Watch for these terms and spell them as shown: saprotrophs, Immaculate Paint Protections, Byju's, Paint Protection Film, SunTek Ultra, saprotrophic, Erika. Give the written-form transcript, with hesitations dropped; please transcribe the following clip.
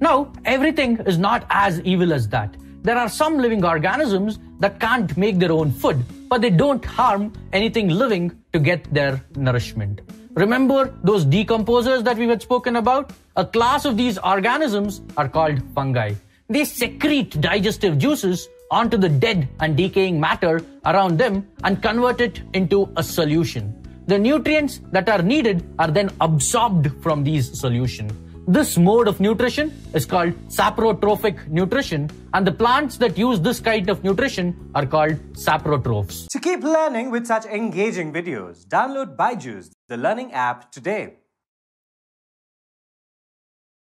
Now, everything is not as evil as that. There are some living organisms that can't make their own food, but they don't harm anything living to get their nourishment. Remember those decomposers that we had spoken about? A class of these organisms are called fungi. They secrete digestive juices onto the dead and decaying matter around them and convert it into a solution. The nutrients that are needed are then absorbed from these solutions. This mode of nutrition is called saprotrophic nutrition, and the plants that use this kind of nutrition are called saprotrophs. To keep learning with such engaging videos, download Byju's, the learning app, today.